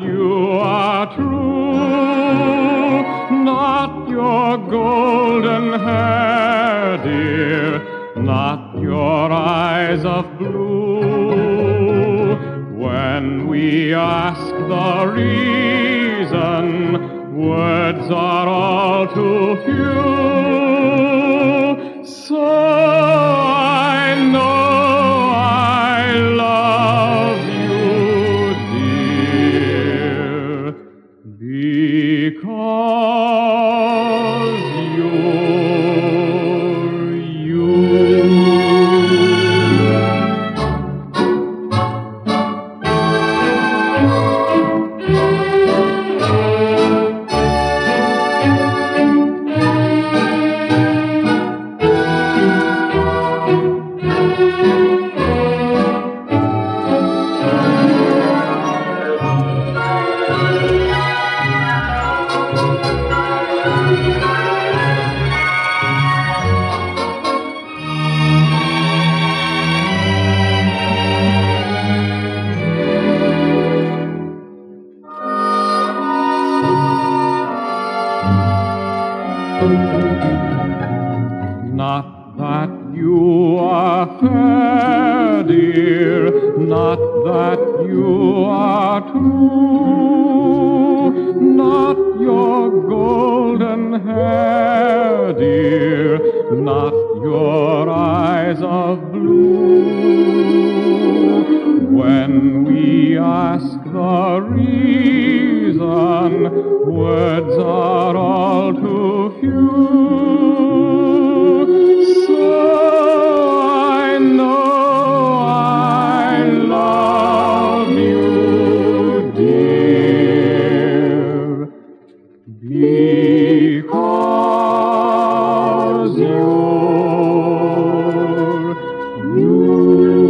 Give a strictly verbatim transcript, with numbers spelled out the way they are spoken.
that you are true, not your golden hair, dear, not your eyes of blue. When we ask the reason, words are all too few. So not that you are fair, dear, not that you are true, not your golden hair, dear, not your eyes of blue. When we ask the reason, words are all too few. So I know I love you, dear, because you're you.